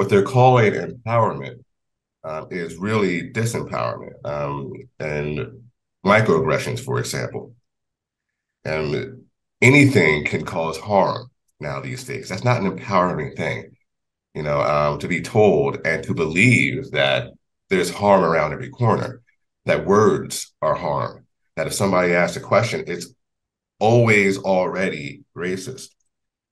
what they're calling empowerment is really disempowerment and microaggressions, for example. And anything can cause harm now these days. That's not an empowering thing, you know, to be told and to believe that there's harm around every corner, that words are harm, that if somebody asks a question, it's always already racist.